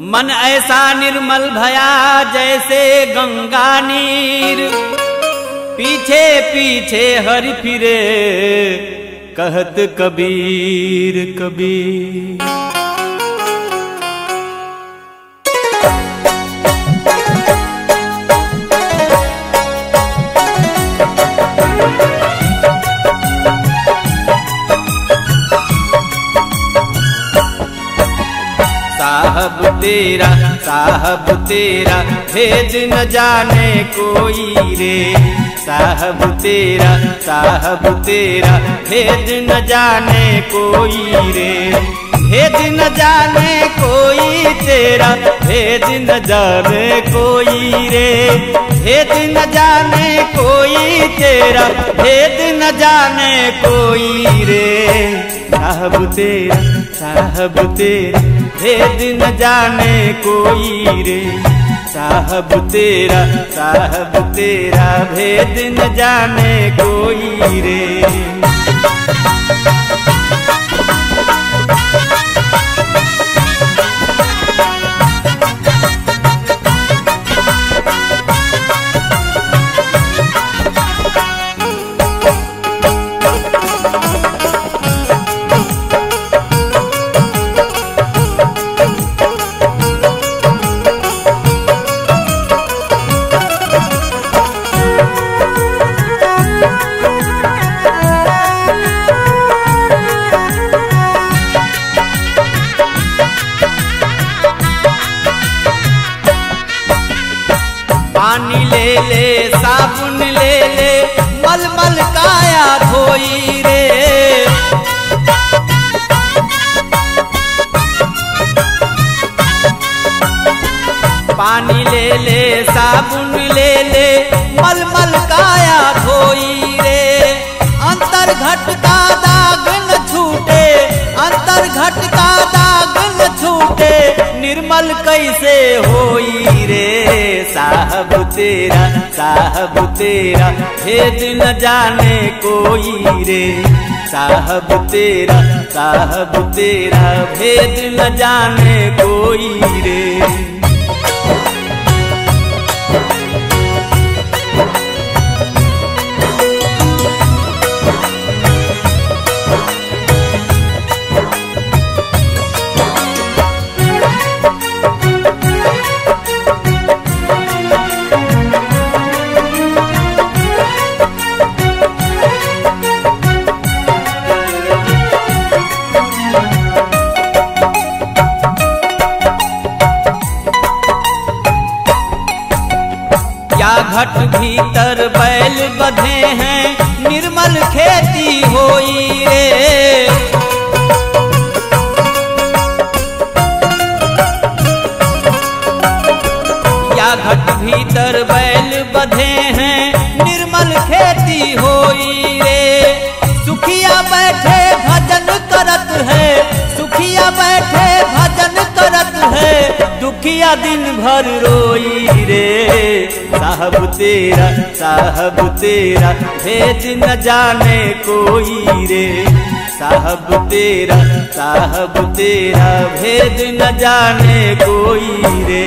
मन ऐसा निर्मल भया जैसे गंगा नीर, पीछे पीछे हरि फिरे कहत कबीर कबीर। साहब तेरा भेज न जाने कोई रे, साहब तेरा भेज न जाने कोई रे, भेज न जाने कोई तेरा, भेज न जाने कोई रे, भेज न जाने कोई तेरा, भेज न जाने कोई रे। साहब तेरा भेद न जाने कोई रे, साहब तेरा भेद न जाने कोई रे। पानी ले ले साबुन ले ले मलमल काया धोई रे, अंतर घट का दाग न छूटे, अंतर घट का दाग न छूटे, निर्मल कैसे होई रे। साहब तेरा भेद न जाने कोई रे, साहब तेरा भेद न जाने कोई रे। घट भीतर बैल बधे हैं, निर्मल खेती होई रे, या घट भीतर बैल बधे हैं, निर्मल खेती होई रे। सुखिया बैठे भजन करत है, सुखिया बैठे भजन करत है, दुखिया दिन भर रोई रे। साहब तेरा भेद न जाने कोई रे, साहब तेरा भेद न जाने कोई रे।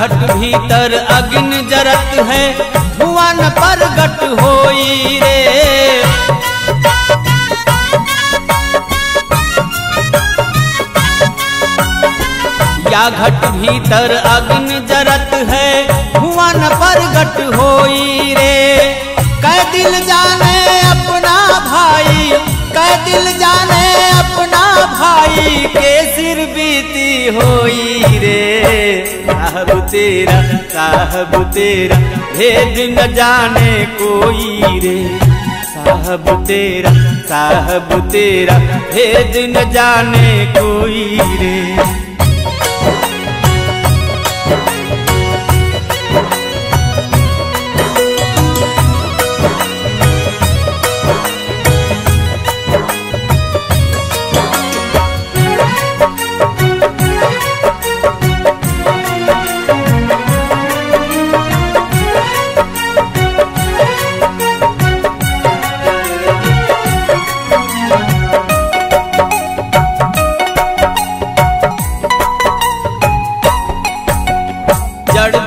घट भीतर अग्न जरत है, धुआं न प्रगट होई रे, या घट भीतर अग्न जरत है, धुआं न प्रगट होई रे। कै दिल जाने अपना भाई, कै दिल जाने अपना भाई, भाई के सिर बीती होई रे। साहब तेरा भेद न जाने कोई रे। साहब तेरा भेद न जाने कोई रे।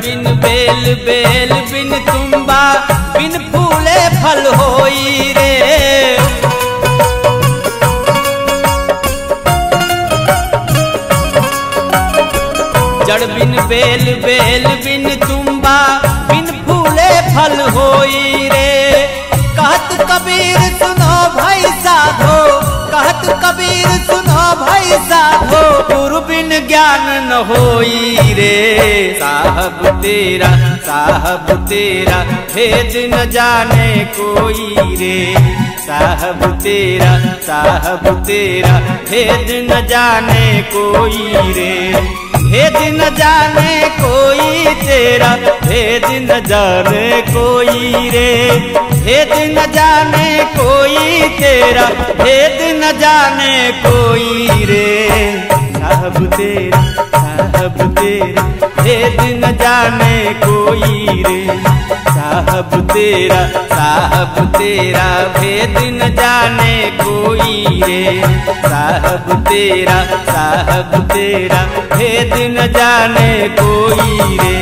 बिन बेल बेल बिन तुम्बा बिन फूले फल होई रे। जड़ बिन बेल बेल बिन तुम्बा बिन फूले फल होई रे। कहत कबीर सुनो भाई साधो, कहत कबीर सुनो भाई साधो, गुरु बिन ज्ञान न होई रे। साहब तेरा भेद न जाने कोई रे। साहब तेरा भेद न जाने कोई रे। भेद न जाने कोई तेरा, भेद न जाने कोई रे। भेद न जाने कोई तेरा, भेद न जाने कोई रे। साहब तेरा भेद न जाने कोई रे। साहब तेरा भेद न जाने कोई रे। साहब तेरा भेद न जाने कोई रे।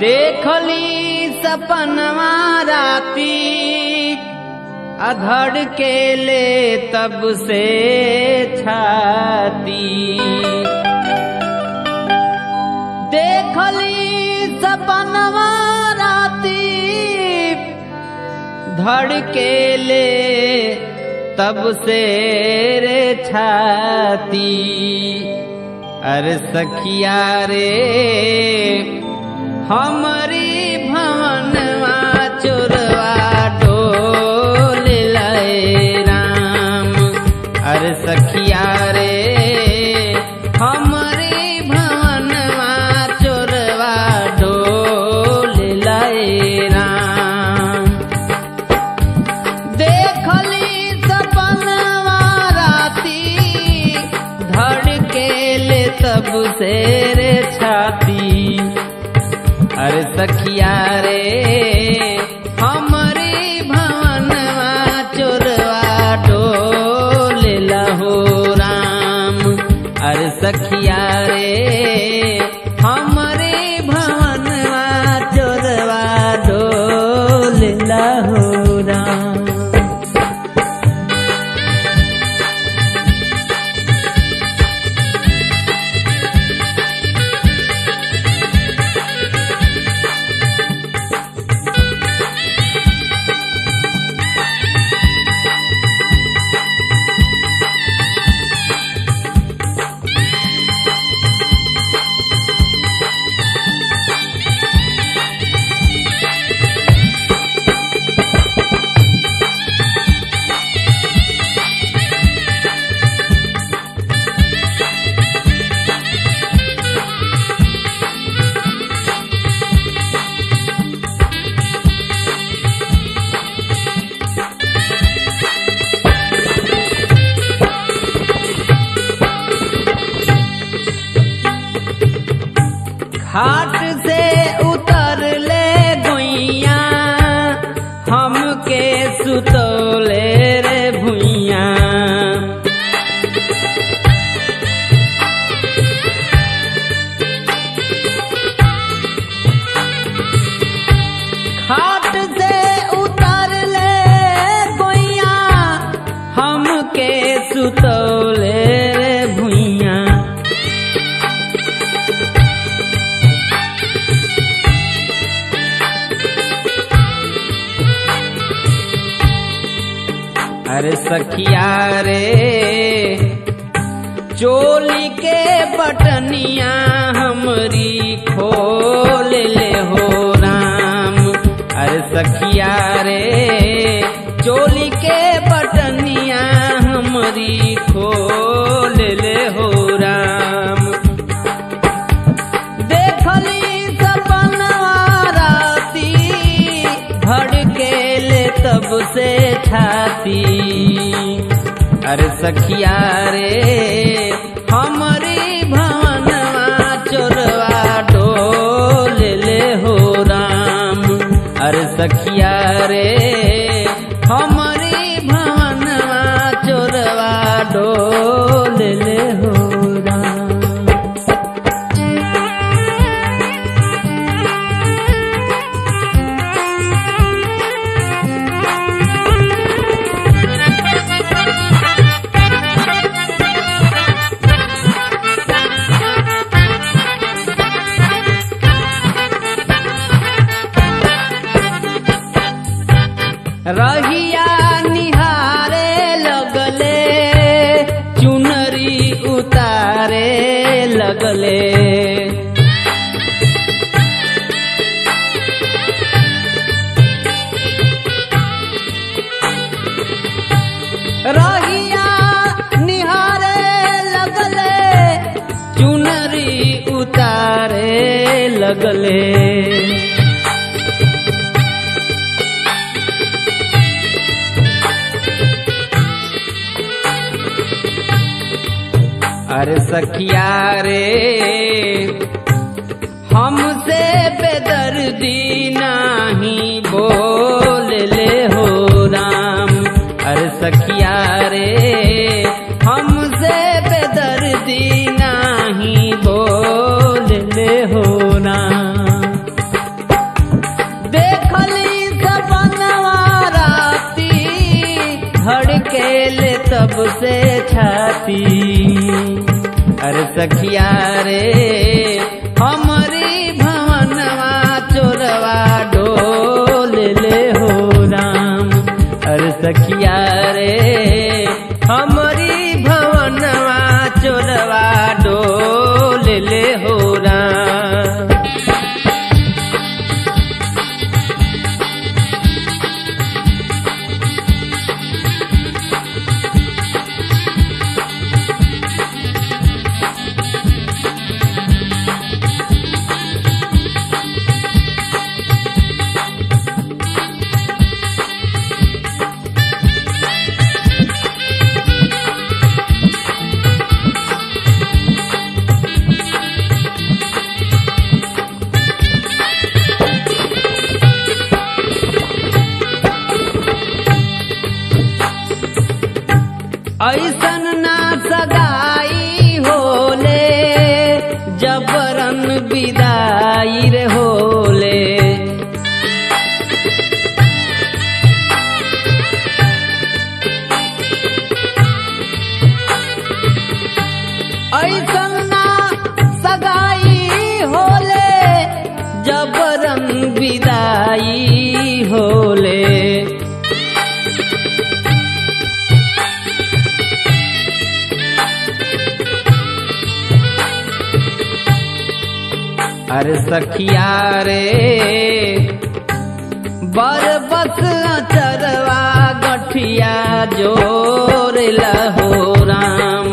देखली सपनवा राती अधड़ के ले तब से छाती। देखली सपनवा राती धड़ के ले तब से रे छाती। अरे सखिया रे हमारी भवनवा चोरवा डोल लए राम। अरे सखिया रे हमारी भवनवा चोरवा डोल लए राम। देखली सपनवा राती धड़के ले तब से रे छाती। अरे सखिया रे हमरे भवनवा चोरवा डोल लहो राम। अरे सखिया रे हमरे भवनवा चोरवा डोल लहो राम। घाट से उतर ले गुइया हमके सुतोले रे भुइया। अरे सखिया रे चोली के बटनिया हमरी खोल ले हो राम। अरे सखिया रे चोली के बटनिया हमरी खोल ले हो राम। देखली सपनवा राती भड़के ले तब से छाती। अरे सखिया रे हमारी भवनवा चोरवा डोल ले हो राम। अरे सखिया रे हमारी भवनवा चोरवा डोल ले हो राम। रहिया निहारे लगले चुनरी उतारे लगले। रहिया निहारे लगले चुनरी उतारे लगले। अरे सखिया रे हमसे बेदर्दी नहीं बोल ले हो राम। अरे सखिया रे हमसे बेदर्दी नहीं बोल ले हो राम। देखली सपनवा राती भड़के ले तब से छाती। अरे सखिया रे हमारी भवनवा चोरवा डोल ले हो राम। अरे सखिया रे हमारी भवनवा चोरवा डोल ले हो राम। ऐसन ना सगाई होले जबरन विदाई रे होले। ऐसन ना सगाई होले जबरन विदाई होले। अरे सखिया रे बरबस अचरवा गठिया जोर लहो राम।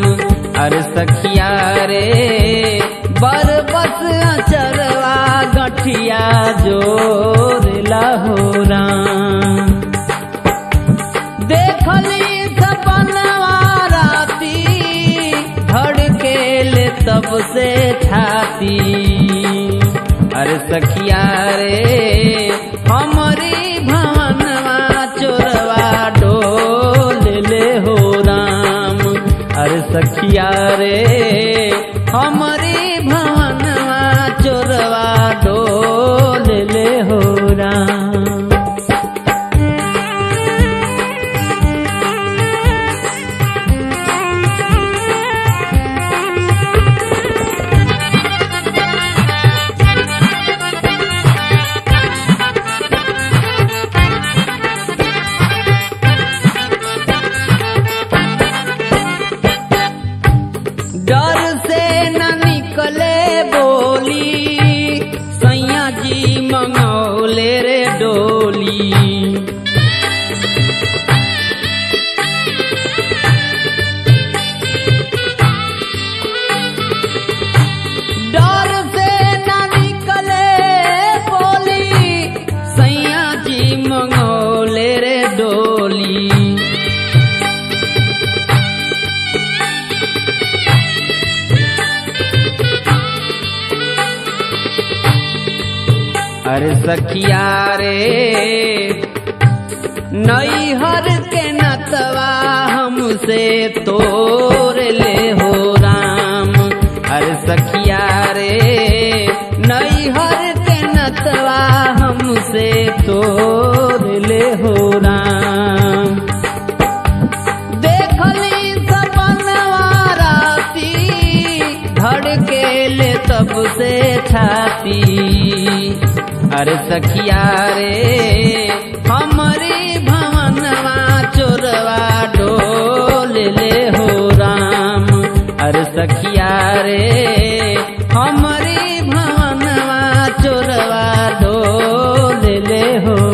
अरे सखिया रे बरबस अचरवा गठिया जोर लहो राम। देखली सपनवा राती भड़के ले तब से छाती। अरे सखिया रे हमारी भवनवा चोरवा डोल ले हो राम। अरे सखिया रे हमारी भवनवा चोरवा डोल ले हो राम। हर सखिया रे नैहर के नतवा हमसे तोड़ ले हो राम। हर सखिया रे नैहर के नतवा हमसे तोड़ ले हो राम। देखली सपनवा राती धड़के ले तब से छाती। हर सखिया रे हमारी भवनवा चोरवा डोल ले हो राम। हर सखिया रे हमारी भवनवा चोरवा डोल ले हो राम।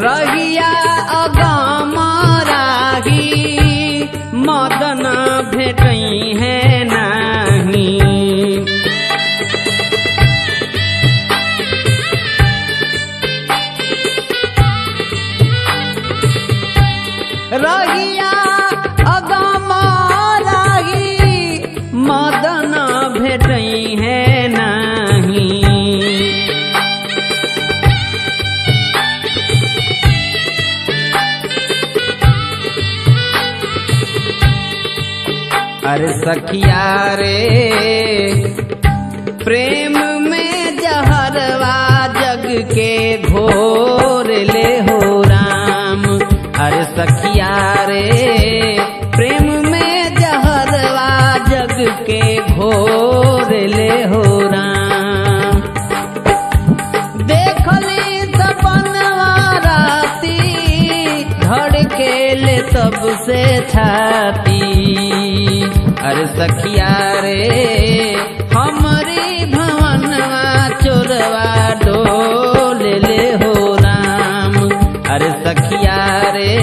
रहिया अगम राही मदन भेटई है नाही। रहिया अगम राही मदन भेटई है नाही। हर सखिया रे प्रेम में जहरवा जग के घोर ले हो राम। हर सखिया रे प्रेम में जहरवा जग के घोर ले हो राम। देखली सपनवा राती धड़के ले तब से छाती। हर सखिया रे हमरे भवनवा चोरवा डोल ले हो राम। हर सखिया रे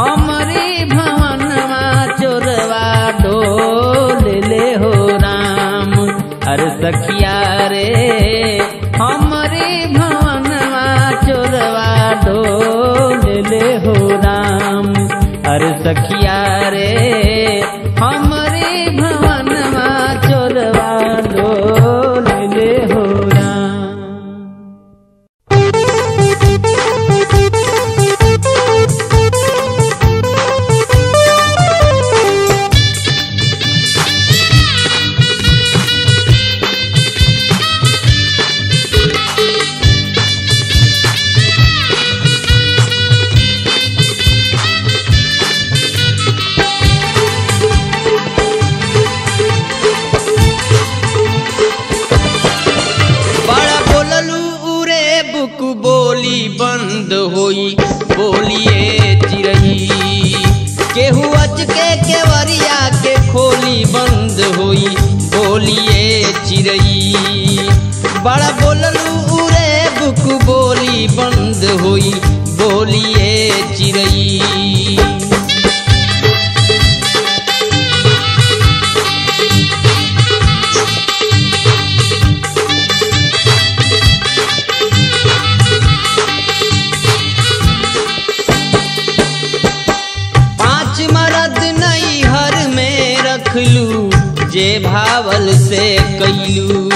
हमरे भवनवा चोरवा डोल ले हो राम। हर सखिया रे हमरे भवनवा चोरवा डोल ले हो राम। हर सखिया रे हमरे भवनवा चोरवा डोल ले हो राम। बड़ा बोललू उरे बुक बोली बंद हुई बोलिए चिरई। पांच मरद नैहर में रखलू जे भावल से कैलू।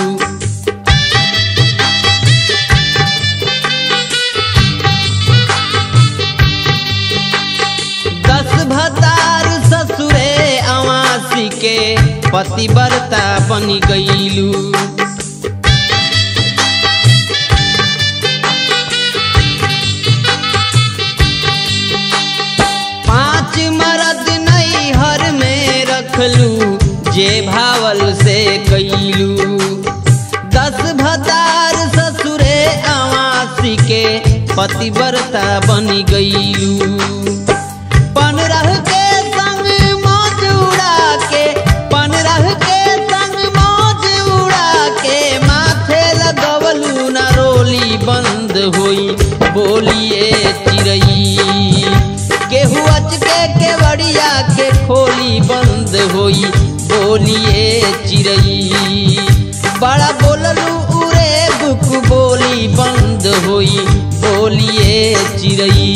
पति बरता बन गईलू। पांच मरद नैहर में रखलू जे भावल से कैलू। दस भतार ससुरे आवासी के पतिव्रता बन गईलू। पनरह के संग मौज उड़ा के, पनरह के संग मौज उड़ा के, माथे लगवलू न रोली बंद होई बोलिए चिरई। गेहूँ अच के बड़िया के खोली बंद होई बोलिए चिरई। बड़ा बोललू उरे बुक बोली बंद होई बोलिए चिरई।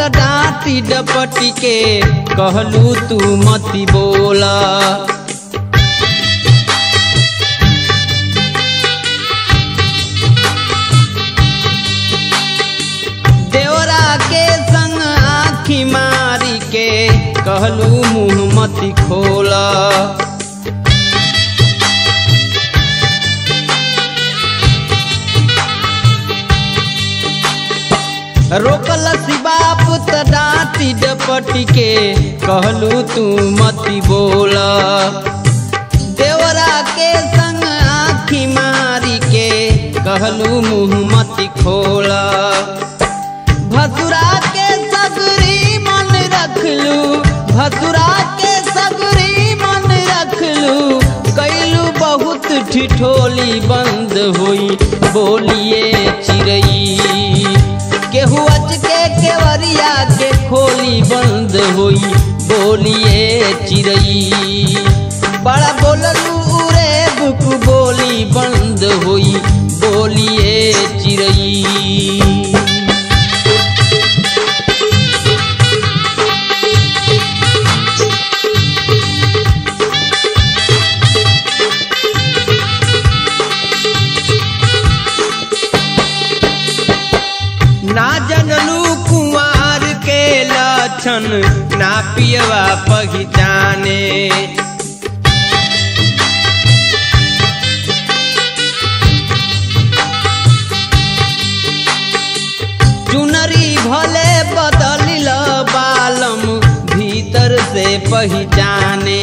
डाँटी डपटी के कहलू तू मती बोला, देवरा के संग आँखी मारी के कहलू मुँह मती खोला। रोकल शिवा पुत डाँटी डपटी के कहलू तू मती बोला, देवरा के संग आँखी मारी के कहलू मुँह मती खोला। भसुरा के सगरी मन रखलू, भसुरा के सगरी मन रखलू, कैलू बहुत ठिठोली बंद हुई बोलिए चिरई। गेहूँ अच के केवरिया के खोली बंद होई बोलिए चिरई। बड़ा बोललू उरे बुक बोली बंद होई बोलिए चिरई। ना जनलू कुंवार के लक्षण ना पियवा पहचाने, चुनरी भले बदलिल बालम भीतर से पहचाने।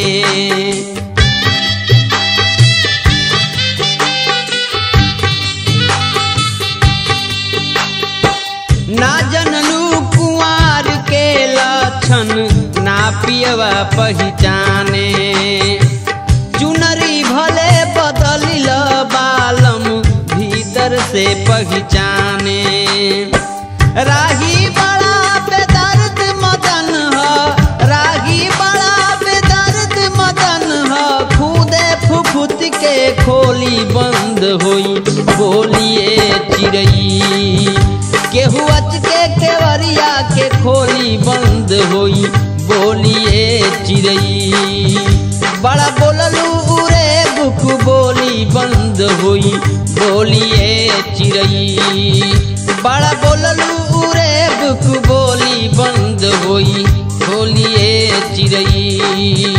ना जनलू कुंवार के लक्षण ना पियवा पहचाने, चुनरी भले बदलिल बालम भीतर से पहचाने। राही बड़ा बेदर्द मदन है, राही बड़ा बेदर्द मदन है, खुदे फुफुत के खोली बंद होई बोलिए चिरई। गेहूँ अच के केवरिया के खोली बंद होई बोलिए चिरई। बड़ा बोललू उरे बुक बोली बंद होई बोलिए चिरई। बड़ा बोललू उरे बुक बोली बंद होई बोलिए चिरई।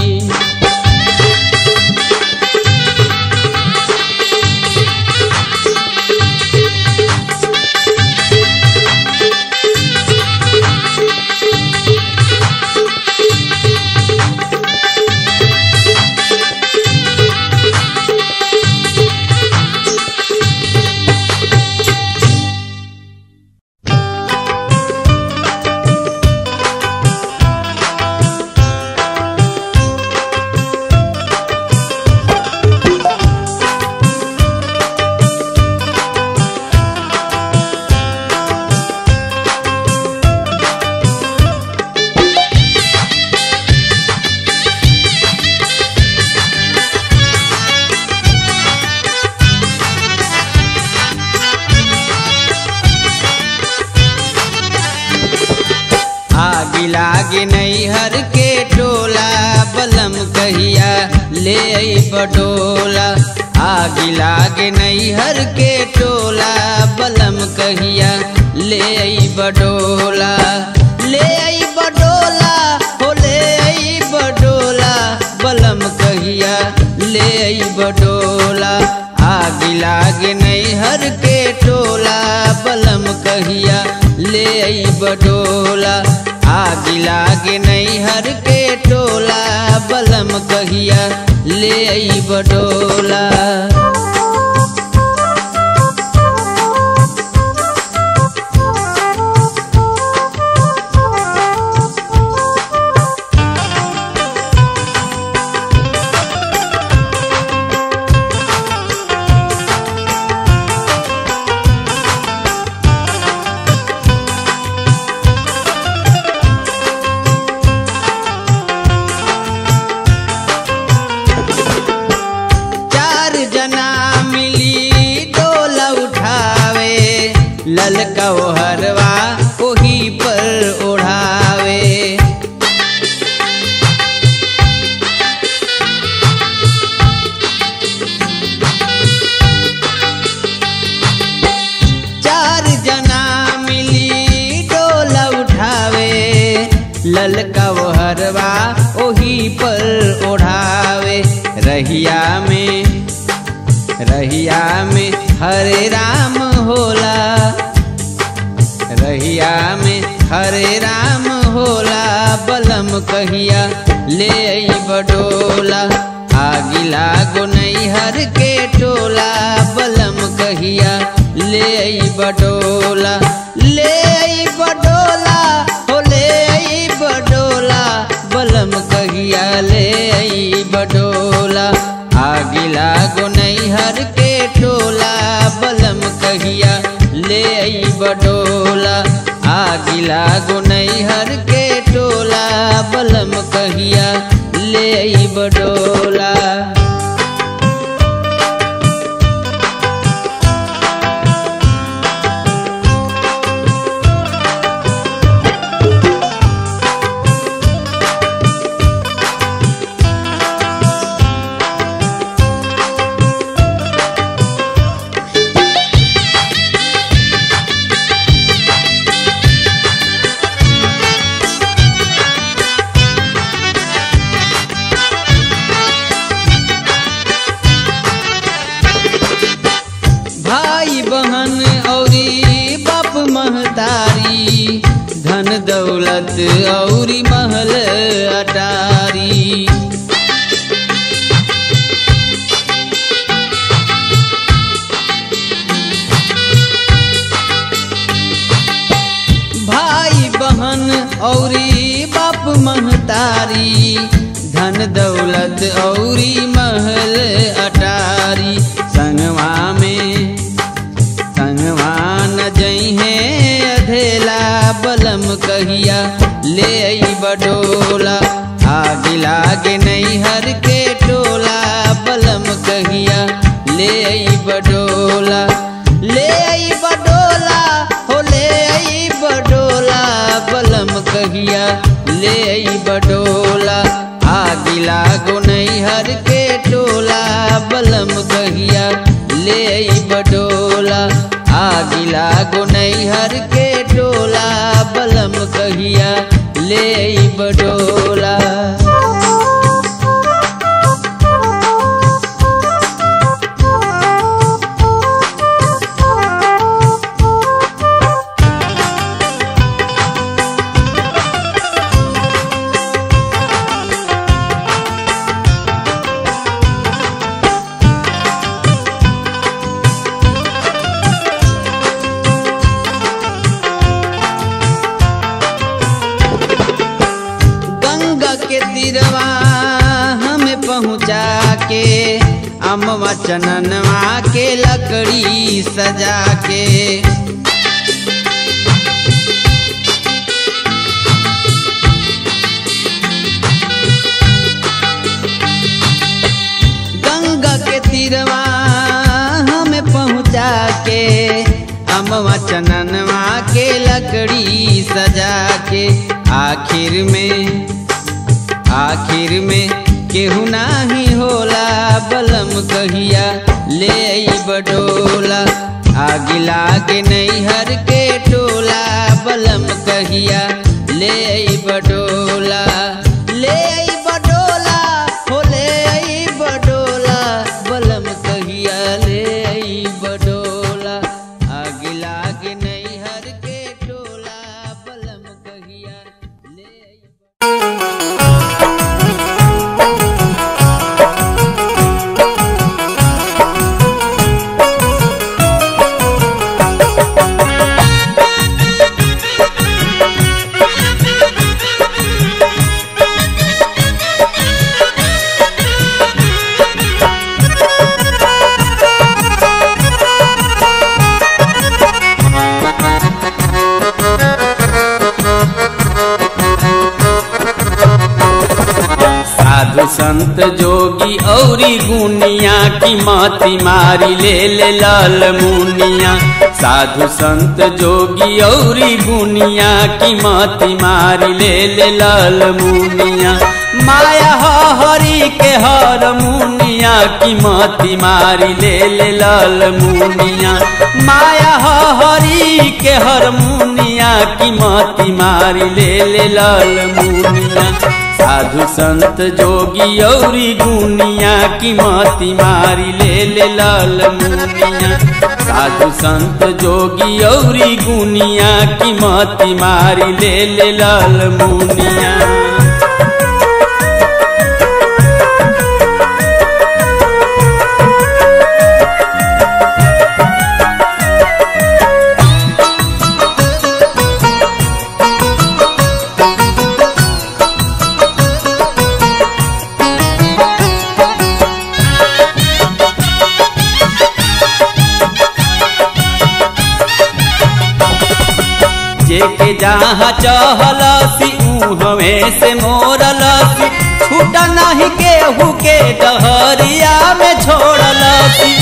लागे नैहर के टोला बलम कहिया ले आई बटोला। आग लागे नैहर के टोला, बलम कहिया ले आई बडोला, ले आई बडोला, हो ले आई बडोला, बलम कहिया ले आई बडोला। आग लागे नैहर के टोला, बलम कहिया ले आई बडोला। आग लागे नैहर के टोला, बलम कहिया ले आई बडोला। ललकौहरवा ओही पर ओढ़ावे, चार जना मिली डोला उठावे, ललकौहरवा ओही पर ओढ़ावे। रहिया में हरे राम होला, रहिया में हरे राम होला, बलम कहिया ले आई बडोला। आग लागो नैहर के टोला, बलम कहिया ले आई बडोला, ले आई बडोला, हो ले आई बडोला, बलम कहिया ले आई बडोला। आग लागो नैहर के टोला, बलम कहिया ले आई बडोला। आग लागो नैहर के टोला, बलम कहिया ले आई बडोला। महतारी धन दौलत औरी महल अटारी, भाई बहन औरी बाप महतारी धन दौलत औरी महल अटारी। संगवा में बलम कहिया ले आई बडोला। आग लागे नैहर के टोला, बलम कहिया ले आई बडोला, ले आई बडोला, हो ले आई बडोला, बलम कहिया ले आई बडोला। आग लागो नैहर के टोला, बलम कहिया ले आई बडोला। आग लागो नैहर के टोला, बलम कहिया ले आई बडोला। हमें पहुँचा के अमवा चननवा के लकड़ी सजा के, गंगा के तीरवा हमें पहुँचा के अमवा चननवा के लकड़ी सजा के। आखिर में केहू नाही होला बलम कहिया ले बडोला, आगे लागे नैहर के टोला बलम कहिया ले बडोला, ले बडोला हो ले बडोला बलम कहिया ले बडोला, आगे लागे नैहर के टोला बलम कहिया ले। संत जोगी औरी गुनिया की माथी मारी ले लाल मुनिया, साधु संत जोगी औरी गुनिया की माथी मारी ले लाल मुनिया, माया हो हरि के हर मुनिया की माथी मारी ले लाल मुनिया, माया हो हरि के हर मुनिया की माथी मारी ले लाल मुनिया, साधु संत जोगी औरी गुनिया की माती मारी ले लाल मुनिया, साधु संत जोगी औरी गुनिया की माती मारी ले लाल मुनिया। जेके जहाँ चहलसी उहवे से मोरलसी, छूटा नहीं केहू के डहरिया में छोड़लसी,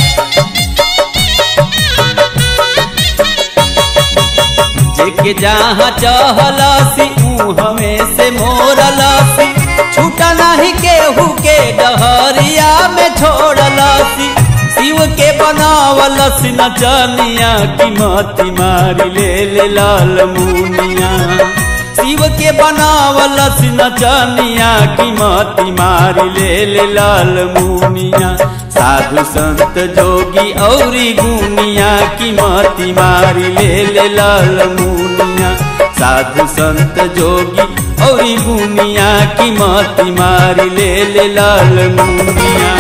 जेके जहाँ चहलसी उहवे से मोरलसी, छूटा नहीं केहू के डहरिया में छोड़लसी, शिव के बनावल नचनिया की माथी मारी ले लाल मुनिया, शिव के बनावल नचनिया की माथी मारी ले लाल मुनिया, साधु संत जोगी औरी गुनिया की माथी मारी ले लाल मुनिया, साधु संत जोगी औरी गुनिया की माथी मारी ले लाल मुनिया।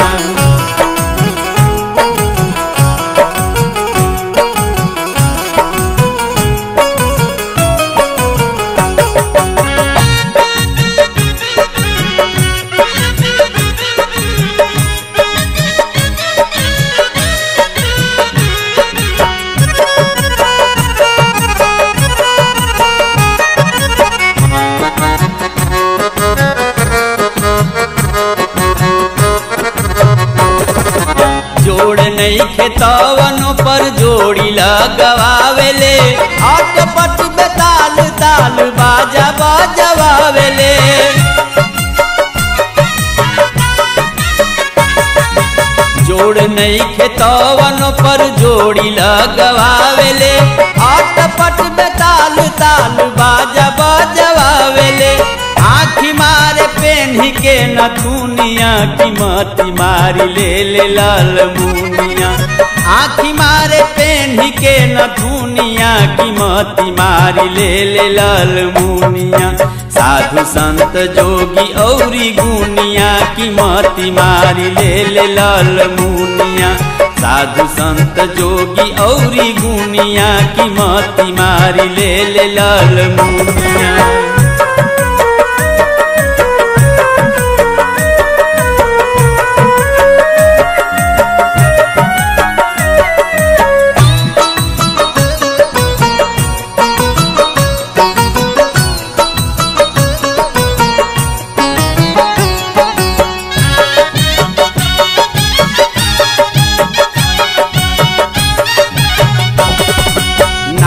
खेतवनों पर जोड़ी लगावेले, आटपट में ताल ताल बाजा बजवावेले, जोड़ नहीं खेतवनों पर जोड़ी लगावेले, आटपट में ताल ताल बाजा बजवावेले, आँखी मारे पेन्ही के नथुनिया की माथी मारी ले लाल मुनिया, आँखी मारे पेन्ही के नथुनिया की माथी मारी ले लाल मुनिया, साधु संत जोगी औरी गुनिया की माथी मारी ले लाल मुनिया, साधु संत जोगी औरी गुनिया की माथी मारी ले लाल मुनिया।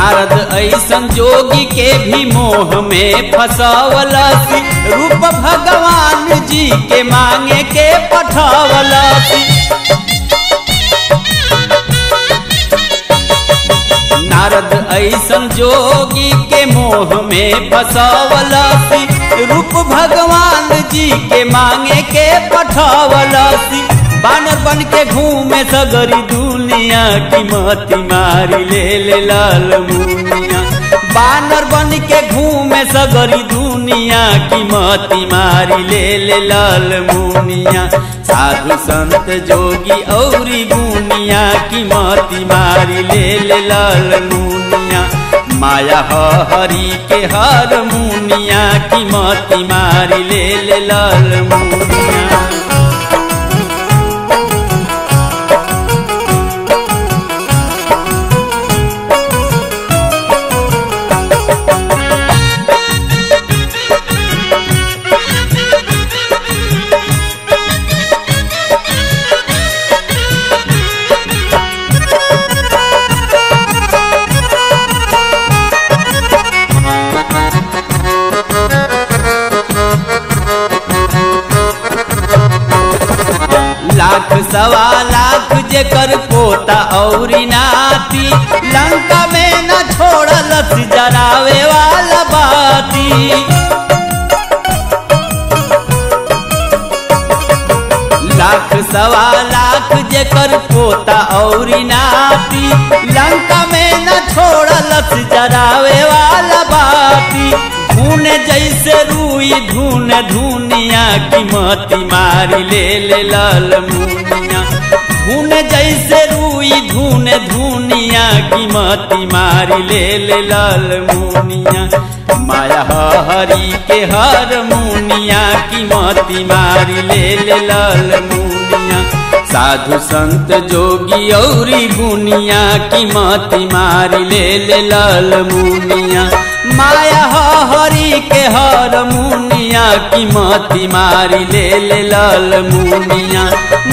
नारद ऐसन जोगी के भी मोह में फसावला सी, रूप भगवान जी के मांगे के पठावला सी। नारद ऐसन जोगी के मोह में फसावला सी, रूप भगवान जी के मांगे के पठावला सी। बानर बन के घूमे सगरी दुनिया की मती मारी ले ले लाल मुनिया। बानर बन के घूमे सगरी दुनिया की मती मारी ले ले लाल मुनिया। साधु संत जोगी औरी गुनिया की मती मारी ले ले लाल मुनिया। माया हरि के हर मुनिया की मती मारी ले ले लाल मुनिया। सवा लाख जेकर पोता औरी नाती, लंका में न छोड़ल जरावे वाला बाती। लाख सवा लाख जेकर पोता औरी नाती, लंका में न छोड़ल जरावे वाला बाती। धुन जैसे रूई धुन धुनिया की मती मारी ले ले लाल मुनिया। धुन जैसे रूई धुन धुनिया की मती मारी ले ले लाल मुनिया। माया हरि के हर मुनिया की मती मारी ले ले लाल मुनिया। साधु संत जोगी औरी गुनिया की मती मारी ले ले लाल मुनिया। माया हरि के हर मुनिया की मती मारी ले ले लाल मुनिया।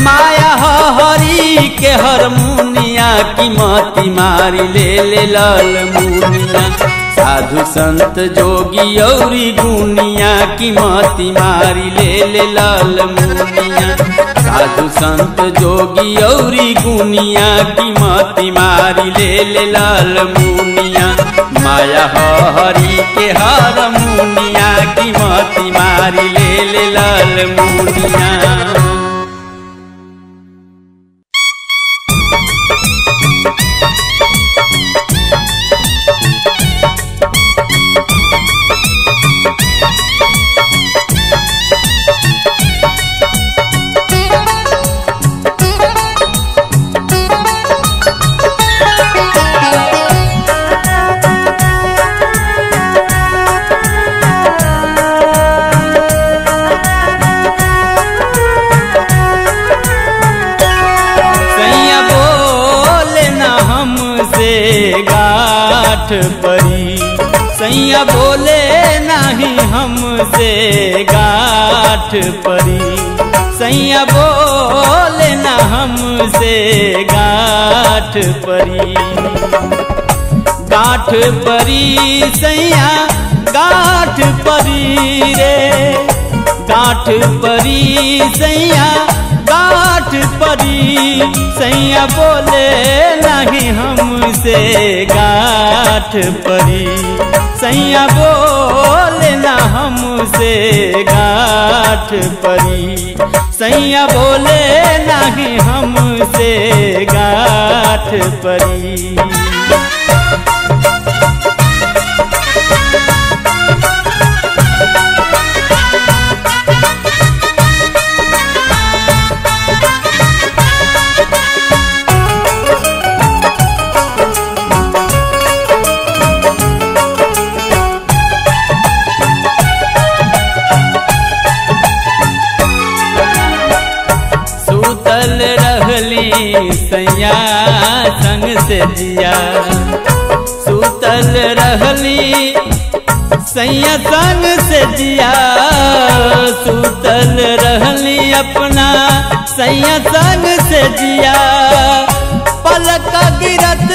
माया हरि के हर मुनिया की मती मारी ले ले लाल मुनिया। साधु संत जोगी औरी गुनिया की मती मारी ले ले लाल मुनिया। साधु संत जोगी औरी गुनिया की मती मारी ले ले लाल मुनिया। माया हरि के हर मुनिया की मती मारी ले ले लाल मुनिया। परी सैया बोले नहीं हमसे गाठ परी, सैया बोले ना हमसे गाठ परी। गाठ परी सैया गाठ परी रे, गाठ परी सैया गाठ परी। सैया बोले नहीं हमसे गाठ परी, सैया बोले ना हमसे गाठ परी। सैया बोले नहीं हमसे गाठ परी। सैया संग से जिया सूतल रहली, सैया संग से जिया सूतल रहली अपना सैया संग से जिया। पलक गिरत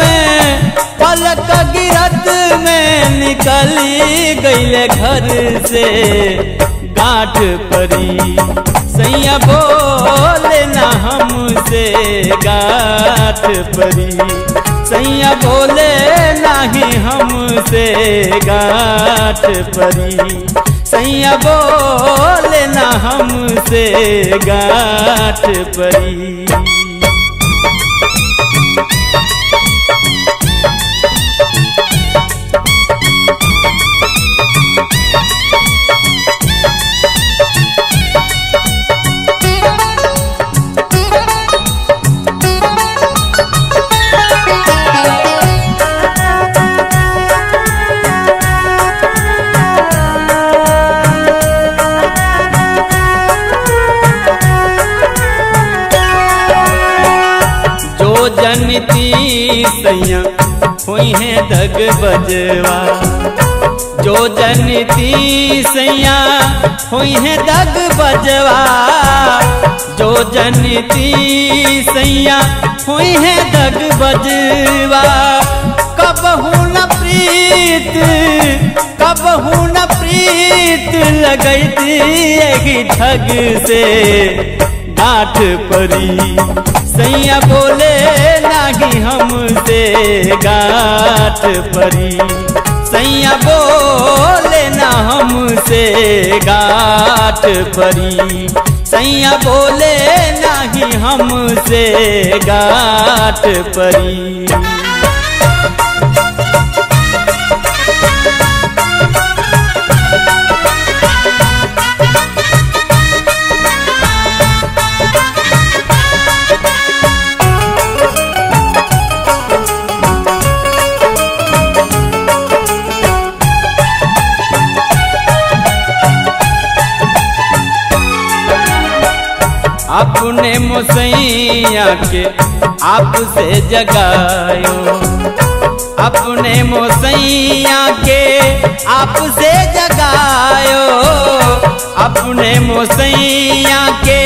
में पलक गिरत में निकली गईले घर से गांठ परी। सैया बोले ना हमसे गांठ परी, सैया बोले नाही हमसे गांठ परी, सैया बोले ना हमसे गांठ परी। सैया हुई है दग बजवा, जो जनती सैया हुई है दग बजवा, जो जनती सैया हुई है दग बजवा। कबहू न प्रीत, कबहू न प्रीत लगैती एही ठग से गांठ परी। सैया बोले नाही हमसे गांठ परी, सैया बोले ना हमसे गांठ परी, सैया बोले नाही हमसे गांठ परी। अपने मोसैया के आपसे जगायो, अपने मोसैया के आपसे जगायो, अपने मोसैया के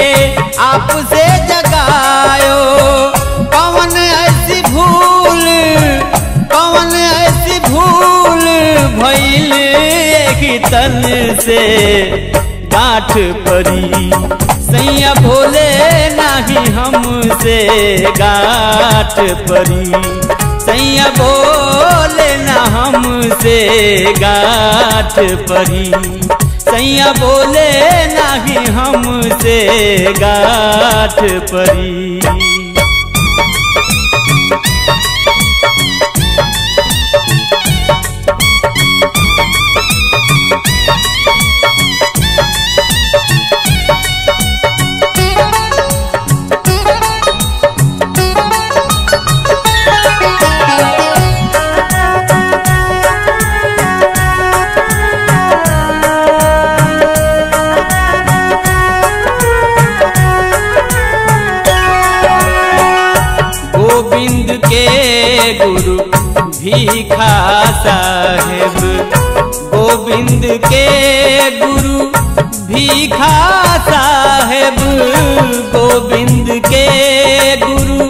आपसे जगायो। कौन ऐसी भूल, कौन ऐसी भूल भइल एही तन से गांठ परी। सैया बोले नाही हमसे गांठ परी, सैया बोले ना हमसे गांठ परी, सैया बोले नाही हमसे गांठ परी। गुरु भीखा साहेब, गोविंद के गुरु भीखा साहेब, गोविंद के गुरु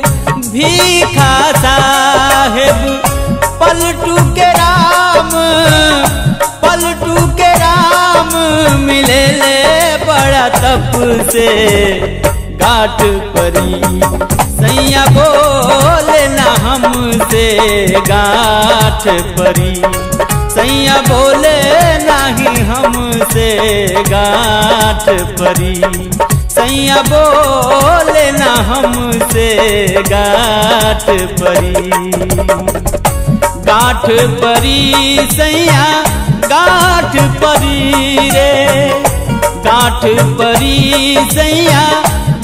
भीखा साहेब। पलटू के राम, पलटू के राम मिले ले बड़ा तप से गांठ परी। सैया बोले ना हमसे गांठ परी, सैया बोले नाही हमसे गांठ परी, सैया बोले ना हमसे गांठ परी। गांठ परी सैया गांठ परी रे, गांठ परी सैया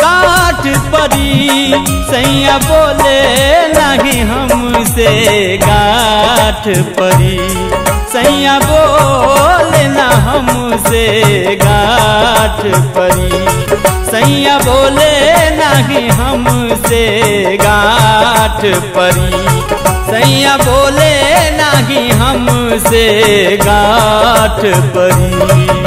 गांठ परी, सैया बोले नहीं हमसे गांठ परी, सैया बोले ना हमसे गांठ परी, सैया बोले नहीं हमसे गांठ परी, सैया बोले नहीं हमसे गांठ परी।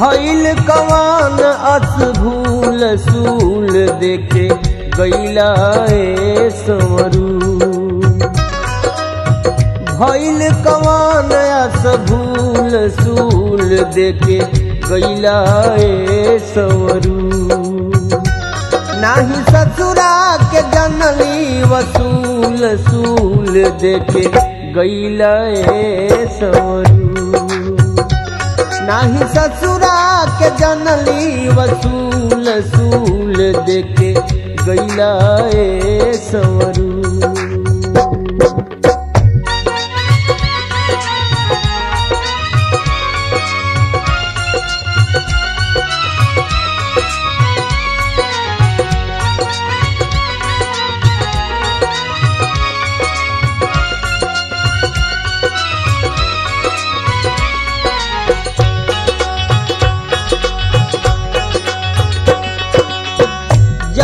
भइल कवान असभूल सूल देखे गैला ए संवरू। भइल कवान असभूल सूल देखे गैला ए संवरू। नाही ससुरा के जननी वसूल सूल देखे गैला ए संवरू। नाही ससुरा के जनली वसूल सूल देखे गैला ए संवरू।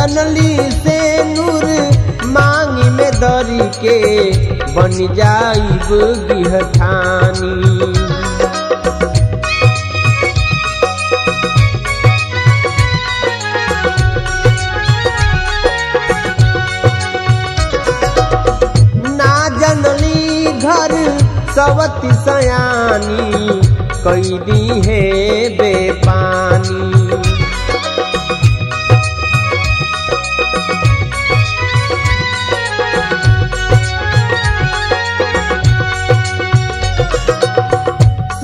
जनली से नूर मांगी में दरी के बन जाइब गिहठानी। ना जनली घर सवती सयानी कैदी है बेपानी।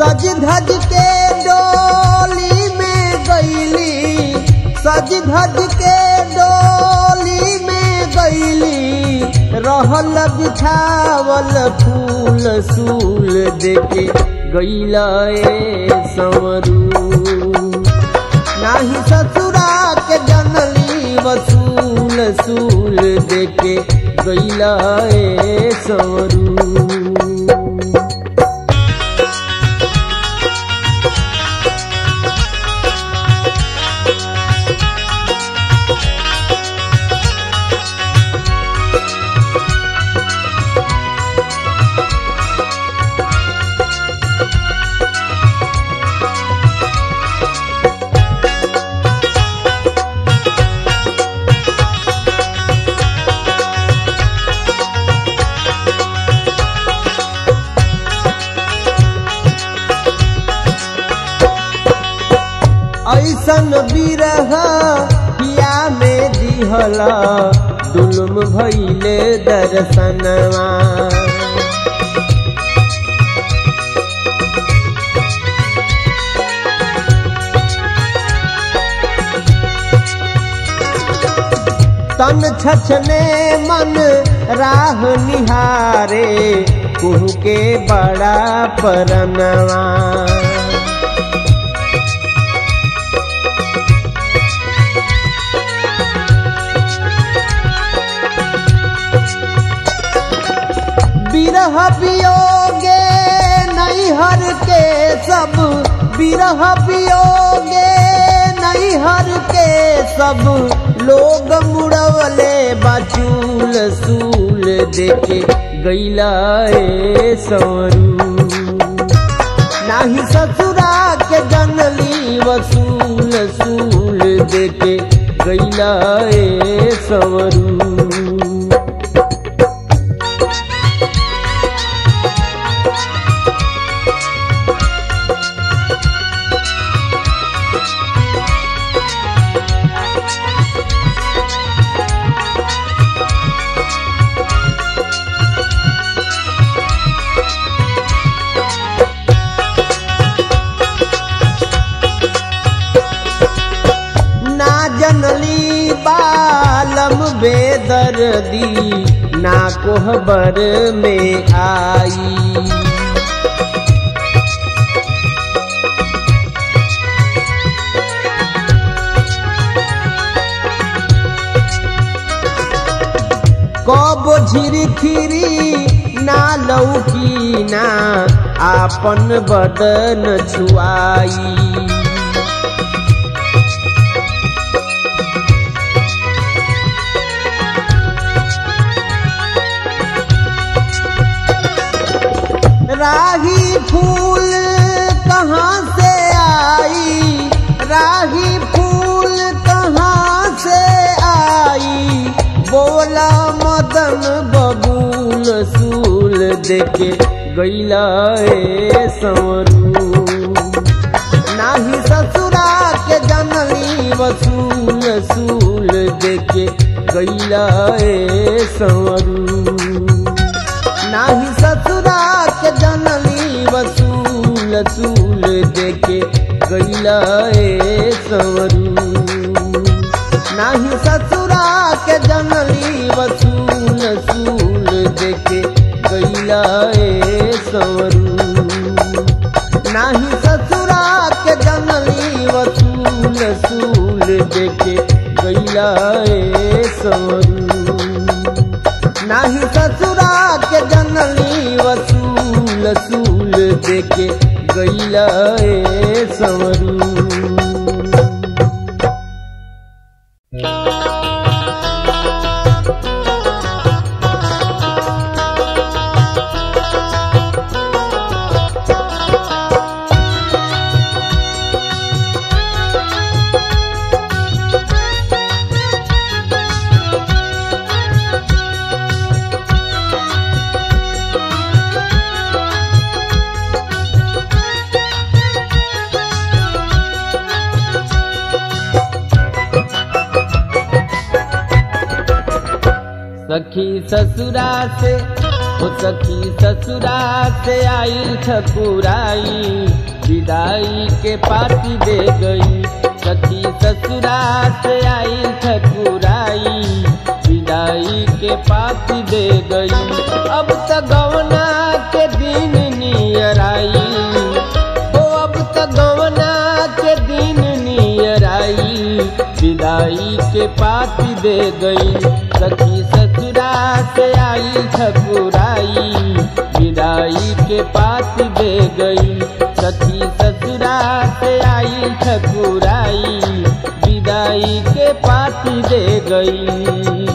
सज धज के डोली में गईली, सज धज के डोली में गईली, रहल बिछावल फूल सूल देके गैला ए संवरू। नाही ससुरा के जनली वसूल सूल देके गैला ए संवरू। ऐसन बिरहा पिया में दिहला दुल्म भइले दर्शनवा। तन छछने मन राह निहारे कुहू के बड़ा परनवा। बिरह पियोगे नैहर के सब, बिरह पियोगे नैहर के सब, लोग मुड़वले बाचूल सूल देखे गैला ए संवरू। नाही ससुरा के जनली वसूल सूल देखे गैला ए संवरू। जनली बालम बेदर्दी ना कोहबर में आई। कब झिरखिरी ना लौकी ना आपन बदन छुआई। राही फूल कहाँ से आई, देके गईला ए संवरू, नाही ससुरा के जनली वसूल सूल देके गईला ए संवरू, नाही ससुरा के जनली वसूल सूल देके गईला ए संवरू, नाही ससुरा के जनली वसूल सूल देके गईला ए संवरू, नाही ससुरा के जनली वसूल सूल देके गईला ए संवरू, नाही ससुरा के जनली वसूल सूल देके गईला ए संवरू। ससुरा से ओ सखी ससुरा से आई ठकुराई, विदाई के पाती दे गई। सखी ससुरा से आई ठकुराई, विदाई के पाती दे गई। अब तक गवना के दिन नियर आई, ओ अब तक गवना के दिन नियर आई, विदाई के पाती दे गई। सखी ससुरा से आई ठकुराई, विदाई के पाती दे गई। सखी ससुरा से आई ठकुराई, विदाई के पाती दे गई।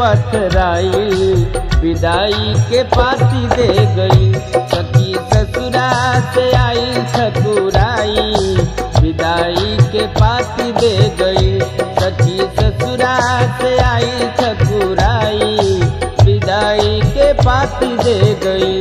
पथराई विदाई के पाती दे गई। सखी ससुरा से आई ठकुराई, विदाई के पाती दे गई। सखी ससुरा से आई ठकुराई, विदाई के पाती दे गई।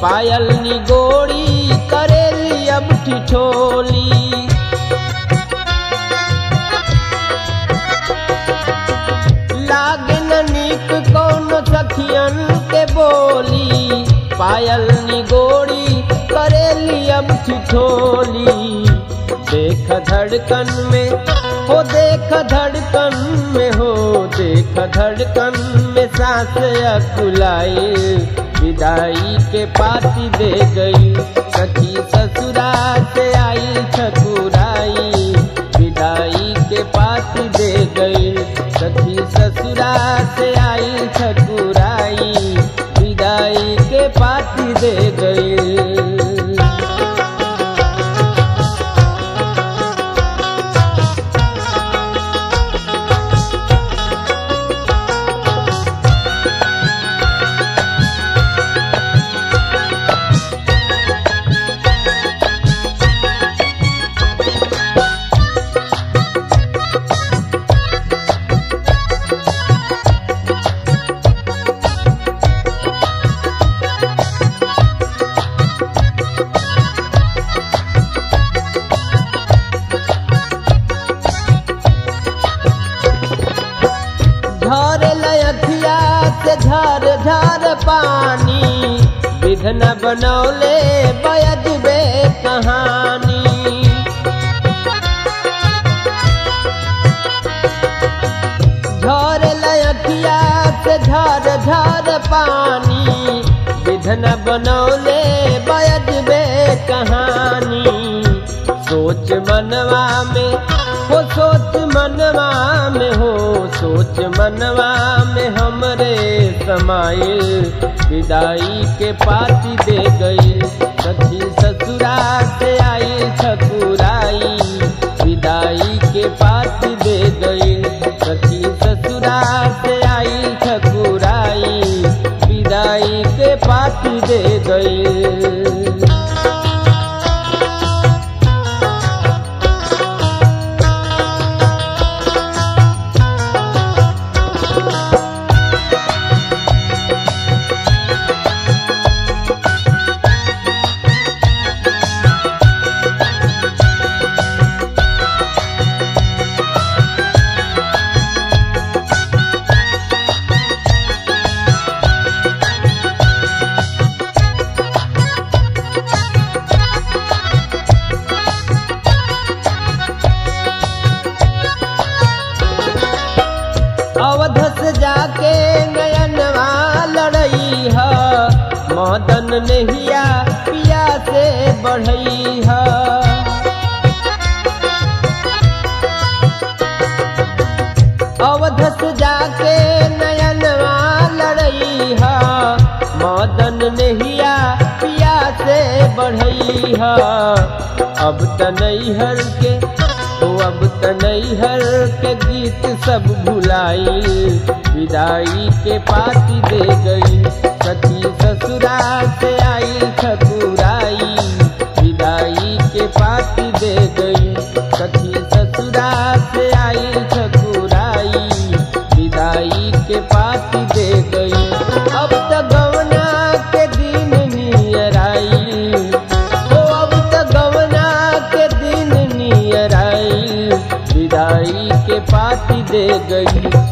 पायल निगोरी करेली अब ठिठोली, लागन निक कौन सखियन के बोली। पायल निगोरी करेली अब ठिठोली, देख धड़कन में हो, देख धड़कन में हो, देख धड़कन में सांस अकुलाई, विदाई के पाती दे गई। सखी ससुरा से आई ठकुराई, विदाई के पाती दे गई। सखी ससुरा से आई ठकुराई, विदाई के पाती दे गई। झर झर पानी विधन बनौले बयदबे कहानी। झर लयखिया से झर झर पानी विधन बनौले बयदबे कहानी। सोच मनवा में हो सोच मनवा में हो सोच मनवा में हमरे समाइल विदाई के पाती दे गई सखी ससुरा से आई ठकुराई विदाई के पाती दे गई सखी ससुरा से आई ठकुराई विदाई के पाती दे गई। अवध से जाके नयनवा लड़ई है मदन नहिया पिया से बढ़ई है। अवध से जाके नयनवा लड़ई है मदन नहिया पिया से बढ़ई है। अब तनैहर के अब तनैहर के गीत सब भुलाई विदाई के पाती दे गई सखी ससुरा से आई ठकुराई विदाई के पाती दे गई सखी ससुरा से आई ठकुराई विदाई के पाती दे गई। अब तक गवना के दिन नियर आई ओ अब तक गवना के दिन नियर आई विदाई के पाती दे गई।